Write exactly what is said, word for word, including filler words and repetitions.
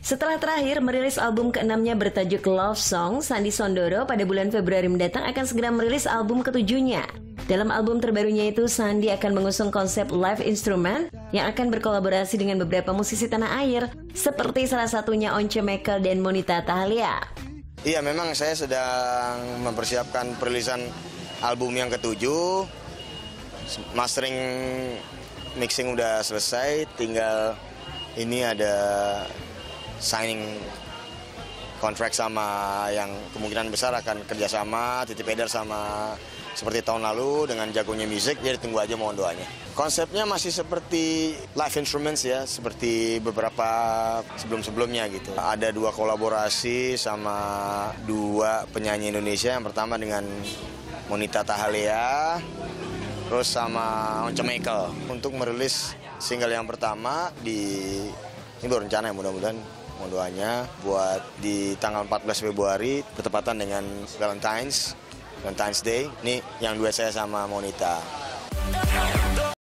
Setelah terakhir merilis album keenamnya bertajuk Love Song, Sandhy Sondoro pada bulan Februari mendatang akan segera merilis album ketujuhnya. Dalam album terbarunya itu, Sandhy akan mengusung konsep live instrument yang akan berkolaborasi dengan beberapa musisi tanah air, seperti salah satunya Once Michael dan Monita Tahalea. Iya, memang saya sedang mempersiapkan perilisan album yang ketujuh, mastering mixing udah selesai, tinggal ini ada signing kontrak sama yang kemungkinan besar akan kerjasama titip eder sama seperti tahun lalu dengan Jagonya Music. Jadi tunggu aja mohon doanya. Konsepnya masih seperti live instruments ya, seperti beberapa sebelum-sebelumnya gitu. Ada dua kolaborasi sama dua penyanyi Indonesia, yang pertama dengan Monita Tahalea, terus sama Once Michael. Untuk merilis single yang pertama di ini berencana ya, mudah-mudahan mohon doanya buat di tanggal empat belas Februari, bertepatan dengan Valentine's Valentine's Day. Ini yang duet saya sama Monita.